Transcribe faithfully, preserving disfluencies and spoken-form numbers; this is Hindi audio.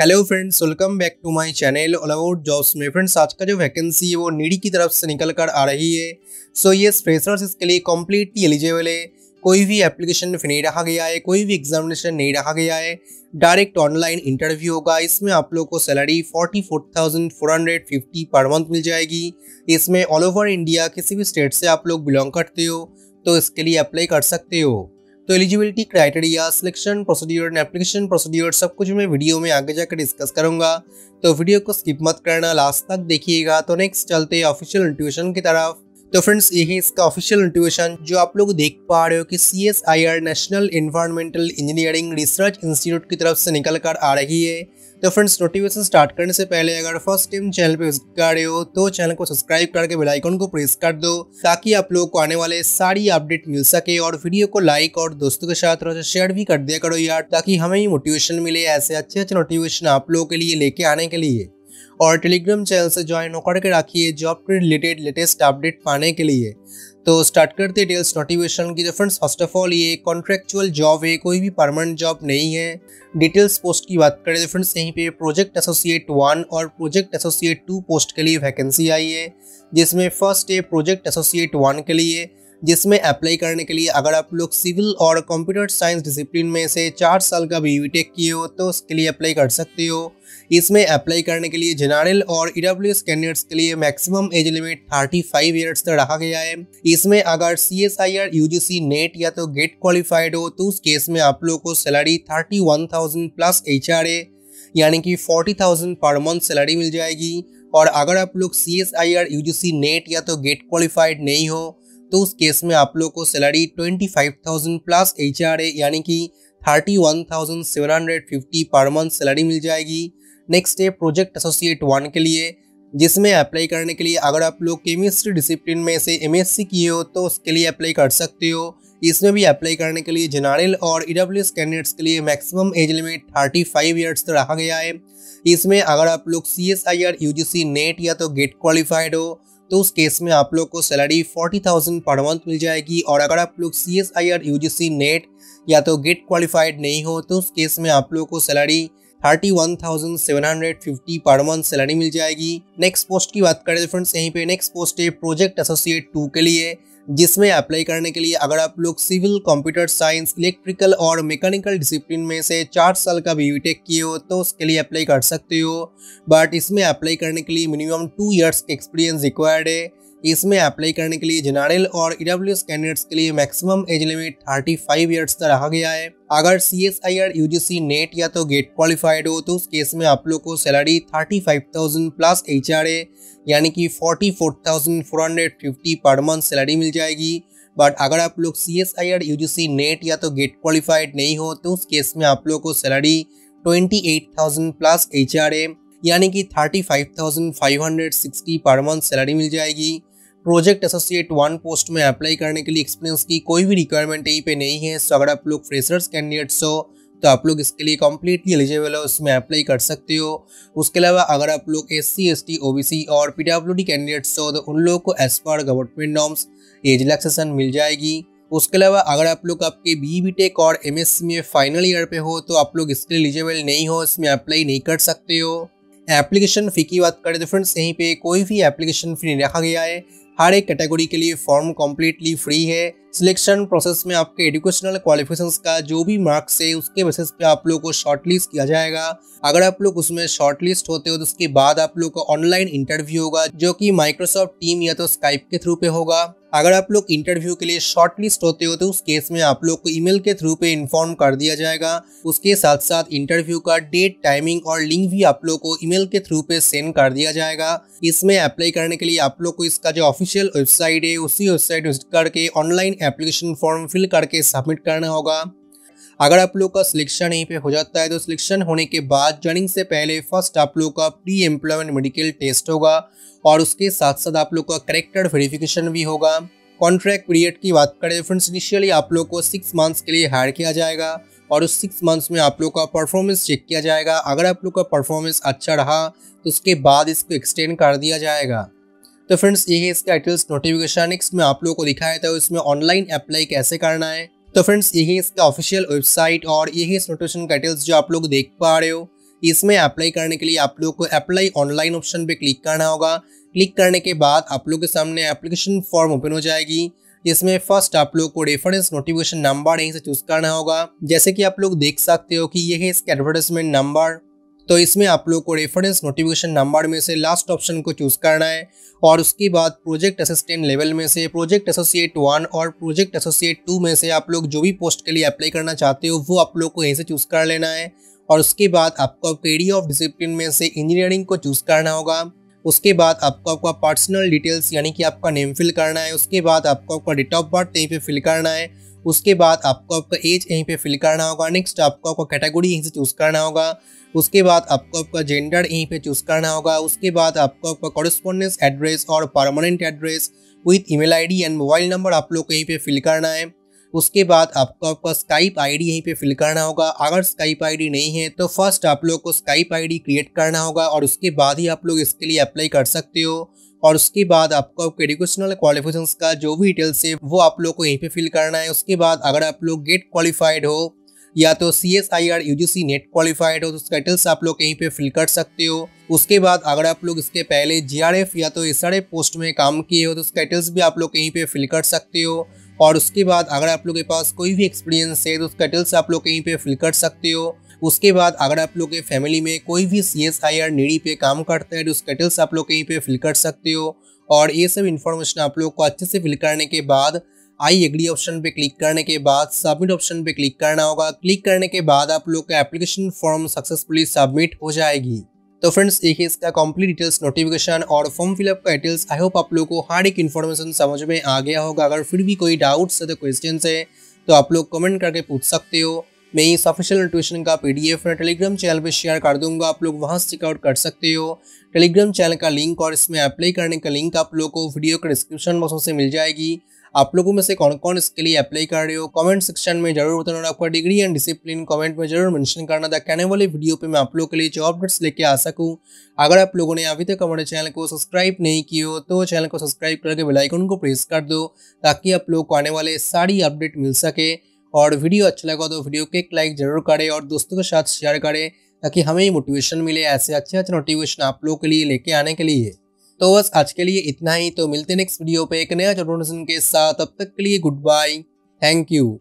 Hello friends, welcome back to my channel all about jobs. में फ्रेंड्स आज का जो वैकेंसी है वो नीडी की तरफ से निकल कर आ रही है। सो so, ये फ्रेशर्स इसके लिए कम्प्लीटली एलिजिबल है। कोई भी एप्लीकेशन नहीं रखा गया है, कोई भी एग्जामिनेशन नहीं रखा गया है, डायरेक्ट ऑनलाइन इंटरव्यू होगा। इसमें आप लोगों को salary forty four thousand four hundred fifty per month मिल जाएगी। इसमें ऑल ओवर इंडिया किसी भी स्टेट से आप लोग बिलोंग करते हो तो इसके लिए अप्लाई कर सकते हो। तो eligibility criteria, selection procedure and application procedure सब कुछ मैं वीडियो में आगे जाकर डिस्कस करूंगा, तो वीडियो को स्किप मत करना, लास्ट तक देखिएगा। तो नेक्स्ट चलते हैं ऑफिशियल नोटिफिकेशन की तरफ। तो फ्रेंड्स यही इसका ऑफिशियल नोटिफिकेशन जो आप लोग देख पा रहे हो कि C S I R National environmental engineering research institute की तरफ से निकल कर आ रही है। तो फ्रेंड्स नोटिफिकेशन स्टार्ट करने से पहले अगर फर्स्ट टाइम चैनल पे विजिट कर रहे हो तो चैनल को सब्सक्राइब करके बेल आइकन को प्रेस कर दो, ताकि आप लोगों को आने वाले सारी अपडेट मिल सके। और वीडियो को लाइक और दोस्तों के साथ थोड़ा सा शेयर भी कर दिया करो यार, ताकि हमें ही मोटिवेशन मिले ऐसे अच्छे अच्छे नोटिफिकेशन आप लोगों के लिए लेके आने के लिए। और टेलीग्राम चैनल से ज्वाइन होकर के रखिए जॉब के रिलेटेड लेटेस्ट अपडेट पाने के लिए। तो स्टार्ट करते डिटेल्स नोटिफिकेशन की। तो फ्रेंड्स फर्स्ट ऑफ ऑल ये कॉन्ट्रैक्चुअल जॉब है, कोई भी परमानेंट जॉब नहीं है। डिटेल्स पोस्ट की बात करें तो फ्रेंड्स यहीं पे प्रोजेक्ट एसोसिएट वन और प्रोजेक्ट एसोसिएट टू पोस्ट के लिए वैकेंसी आई है, जिसमें फर्स्ट है प्रोजेक्ट एसोसिएट वन के लिए, जिसमें अप्लाई करने के लिए अगर आप लोग सिविल और कंप्यूटर साइंस डिसिप्लिन में से चार साल का बी टेक किए हो तो उसके लिए अप्लाई कर सकते हो। इसमें अप्लाई करने के लिए जनरल और ई डब्ल्यू एस कैंडिडेट्स के लिए मैक्सिमम एज लिमिट पैंतीस ईयर्स तक रखा गया है। इसमें अगर C S I R U G C net या तो गेट क्वालिफाइड हो तो उस केस में आप लोगों को salary thirty one thousand plus H R A यानी कि फोर्टी थाउजेंड पर मंथ सैलरी मिल जाएगी। और अगर आप लोग C S I R U G C net या तो गेट क्वालिफाइड नहीं हो तो उस केस में आप लोग को सैलरी पच्चीस हज़ार प्लस एच आर ए यानी कि इकतीस हज़ार सात सौ पचास पर मंथ सैलरी मिल जाएगी। नेक्स्ट है प्रोजेक्ट एसोसिएट वन के लिए, जिसमें अप्लाई करने के लिए अगर आप लोग केमिस्ट्री डिसिप्लिन में से एमएससी किए हो तो उसके लिए अप्लाई कर सकते हो। इसमें भी अप्लाई करने के लिए जनरल और ई डब्ल्यू एस कैंडिडेट्स के लिए मैक्सिमम एज लिमिट पैंतीस ईयर्स तक रखा गया है। इसमें अगर आप लोग C S I R U G C net या तो गेट क्वालिफाइड हो तो उस केस में आप लोग को सैलरी चालीस हज़ार पर मंथ मिल जाएगी। और अगर आप लोग C S I R U G C net या तो गेट क्वालिफाइड नहीं हो तो उस केस में आप लोग को सैलरी इकतीस हज़ार सात सौ पचास पर मंथ सैलरी मिल जाएगी। नेक्स्ट पोस्ट की बात करें फ्रेंड्स यहीं पे नेक्स्ट पोस्ट है प्रोजेक्ट एसोसिएट टू के लिए, जिसमें अप्लाई करने के लिए अगर आप लोग सिविल, कंप्यूटर साइंस, इलेक्ट्रिकल और मैकेनिकल डिसिप्लिन में से चार साल का बी टेक किए हो तो उसके लिए अप्लाई कर सकते हो। बट इसमें अप्लाई करने के लिए मिनिमम टू इयर्स का एक्सपीरियंस रिक्वायर्ड है। इसमें अप्लाई करने के लिए जनरल और ई डब्ल्यू एस कैंडिडेट्स के लिए मैक्सिमम एज लिमिट पैंतीस ईयर्स तक रखा गया है। अगर C S I R U G C net या तो गेट क्वालिफाइड हो तो उस केस में आप लोग को सैलरी पैंतीस हज़ार प्लस एच आर ए यानी कि चौवालीस हज़ार चार सौ पचास पर मंथ सैलरी मिल जाएगी। बट अगर आप लोग C S I R U G C net या तो गेट क्वालिफाइड नहीं हो तो उस केस में आप लोग को सैलरी अट्ठाईस हज़ार प्लस एच आर ए यानी कि पैंतीस हज़ार पाँच सौ साठ पर मंथ सैलरी मिल जाएगी। प्रोजेक्ट एसोसिएट वन पोस्ट में अप्लाई करने के लिए एक्सपीरियंस की कोई भी रिक्वायरमेंट यहीं पे नहीं है। सो अगर आप लोग फ्रेशर्स कैंडिडेट्स हो तो आप लोग इसके लिए कम्प्लीटली एलिजिबल हो, इसमें अप्लाई कर सकते हो। उसके अलावा अगर आप लोग S C, S T, O B C और पी डब्ल्यू डी कैंडिडेट्स हो तो उन लोगों को as per government norms age relaxation मिल जाएगी। उसके अलावा अगर आप लोग आपके बी बी टेक और एम एस सी में फाइनल ईयर पे हो तो आप लोग इसके लिए एलिजिबल नहीं हो, इसमें अप्लाई नहीं कर सकते हो। एप्लीकेशन फ़ी की बात करें तो फ्रेंड्स यहीं पे कोई भी एप्लीकेशन फ़ी नहीं रखा गया है। हर एक कैटेगरी के लिए फॉर्म कम्प्लीटली फ्री है। सिलेक्शन प्रोसेस में आपके एजुकेशनल क्वालिफिकेशंस का जो भी मार्क्स है उसके बेसिस पे आप लोग को शॉर्टलिस्ट किया जाएगा। अगर आप लोग उसमें शॉर्टलिस्ट होते हो तो उसके बाद आप लोग का ऑनलाइन इंटरव्यू होगा, जो कि माइक्रोसॉफ्ट टीम या तो स्काइप के थ्रू पे होगा। अगर आप लोग इंटरव्यू के लिए शॉर्टलिस्ट होते हो तो उस केस में आप लोग को ईमेल के थ्रू पे इन्फॉर्म कर दिया जाएगा। उसके साथ साथ इंटरव्यू का डेट, टाइमिंग और लिंक भी आप लोग को ईमेल के थ्रू पे सेंड कर दिया जाएगा। इसमें अप्लाई करने के लिए आप लोग को इसका जो ऑफिशियल वेबसाइट है उसी वेबसाइट विजिट करके ऑनलाइन एप्लीकेशन फॉर्म फिल करके सबमिट करना होगा। अगर आप लोग का सिलेक्शन यहीं पे हो जाता है तो सिलेक्शन होने के बाद ज्वाइनिंग से पहले फर्स्ट आप लोग का प्री एम्प्लॉयमेंट मेडिकल टेस्ट होगा और उसके साथ साथ आप लोग का करेक्टर वेरिफिकेशन भी होगा। कॉन्ट्रैक्ट पीरियड की बात करें फ्रेंड्स इनिशियली आप लोग को सिक्स मंथ्स के लिए हायर किया जाएगा और उस सिक्स मंथ्स में आप लोग का परफॉर्मेंस चेक किया जाएगा। अगर आप लोग का परफॉर्मेंस अच्छा रहा तो उसके बाद इसको एक्सटेंड कर दिया जाएगा। तो फ्रेंड्स यही इसका डिटेल्स नोटिफिकेशन नेक्स्ट में आप लोग को दिखाया था, इसमें ऑनलाइन अप्लाई कैसे करना है। तो फ्रेंड्स यही इसका ऑफिशियल वेबसाइट और यही इस नोटिफिकेशन का डिटेल्स जो आप लोग देख पा रहे हो। इसमें अप्लाई करने के लिए आप लोग को अप्लाई ऑनलाइन ऑप्शन पे क्लिक करना होगा। क्लिक करने के बाद आप लोग के सामने एप्लीकेशन फॉर्म ओपन हो जाएगी, जिसमें फर्स्ट आप लोग को रेफरेंस नोटिफिकेशन नंबर यहीं से चूज करना होगा। जैसे कि आप लोग देख सकते हो कि ये है इसका एडवर्टाइजमेंट नंबर, तो इसमें आप लोग को रेफरेंस नोटिफिकेशन नंबर में से लास्ट ऑप्शन को चूज करना है और उसके बाद प्रोजेक्ट असिस्टेंट लेवल में से प्रोजेक्ट एसोसिएट वन और प्रोजेक्ट एसोसिएट टू में से आप लोग जो भी पोस्ट के लिए अप्लाई करना चाहते हो वो आप लोग को यहीं से चूज कर लेना है। और उसके बाद आपको आपका एरिया ऑफ डिसिप्लिन में से इंजीनियरिंग को चूज करना होगा। उसके बाद आपको आपका पर्सनल डिटेल्स यानी कि आपका नेम फिल करना है। उसके बाद आपको आपका डेट ऑफ बर्थ यहीं पे फिल करना है। उसके बाद आपको आपका एज यहीं पे फिल करना होगा। नेक्स्ट आपको आपका कैटेगरी यहीं से चूज़ करना होगा। उसके बाद आपको आपका जेंडर यहीं पे चूज़ करना होगा। उसके बाद आपको आपका कॉरेस्पॉन्डेंस एड्रेस और permanent address with email ID and mobile number आप लोग को यहीं पे फिल करना है। उसके बाद आपको आपका स्काइप आईडी यहीं पे फिल करना होगा। अगर स्काइप आईडी नहीं है तो फर्स्ट आप लोग को स्काइप आईडी क्रिएट करना होगा और उसके बाद ही आप लोग इसके लिए अप्लाई कर सकते हो। और उसके बाद आपको आपके एजुकेशनल क्वालिफिकेशंस का जो भी डिटेल्स है वो आप लोग को यहीं पे फिल करना है। उसके बाद अगर आप लोग गेट क्वालिफाइड हो या तो C S I R U G C net qualified हो तो उसका डिटेल्स आप लोग यहीं पे फिल कर सकते हो। उसके बाद अगर आप लोग इसके पहले जी आर एफ या तो एस आर एफ पोस्ट में काम किए हो तो उसका डिटेल्स भी आप लोग यहीं पे फिल कर सकते हो। और उसके बाद अगर आप लोग के पास कोई भी एक्सपीरियंस है तो उसका डिटेल्स आप लोग यहीं पे फिल कर सकते हो। उसके बाद अगर आप लोग के फैमिली में कोई भी सी एस आई आर नीडी पे काम करता है तो उसका डिटेल्स आप लोग यहीं पे फिल कर सकते हो। और ये सब इन्फॉर्मेशन आप लोग को अच्छे से फिल करने के बाद आई एग्री ऑप्शन पे क्लिक करने के बाद सबमिट ऑप्शन पे क्लिक करना होगा। क्लिक करने के बाद आप लोग का एप्लीकेशन फॉर्म सक्सेसफुली सबमिट हो जाएगी। तो फ्रेंड्स ये है इसका कंप्लीट डिटेल्स नोटिफिकेशन और फॉर्म फिलअप का डिटेल्स। आई होप आप लोग को हर एक इन्फॉर्मेशन समझ में आ गया होगा। अगर फिर भी कोई डाउट्स है तो क्वेश्चंस है तो आप लोग कमेंट करके पूछ सकते हो। मैं इस ऑफिशियल नोटिफिकेशन का पीडीएफ मैं टेलीग्राम चैनल पे शेयर कर दूंगा, आप लोग वहाँ से चेकआउट कर सकते हो। टेलीग्राम चैनल का लिंक और इसमें अप्लाई करने का लिंक आप लोग को वीडियो के डिस्क्रिप्शन बॉक्स से मिल जाएगी। आप लोगों में से कौन कौन इसके लिए अप्लाई कर रहे हो कमेंट सेक्शन में जरूर बताना। आपका डिग्री एंड डिसिप्लिन कमेंट में जरूर मेंशन करना ताकि आने वाले वीडियो पे मैं आप लोगों के लिए जॉब अपडेट्स लेके आ सकूं। अगर आप लोगों ने अभी तक हमारे चैनल को सब्सक्राइब नहीं किया हो तो चैनल को सब्सक्राइब करके बेल आइकन को प्रेस कर दो ताकि आप लोग को आने वाले सारी अपडेट मिल सके। और वीडियो अच्छा लगा तो वीडियो को एक लाइक जरूर करें और दोस्तों के साथ शेयर करें ताकि हमें मोटिवेशन मिले ऐसे अच्छे अच्छे नोटिफिकेशन आप लोगों के लिए लेके आने के लिए। तो बस आज के लिए इतना ही, तो मिलते हैं नेक्स्ट वीडियो पे एक नया नोटिफिकेशन के साथ। तब तक के लिए गुड बाय, थैंक यू।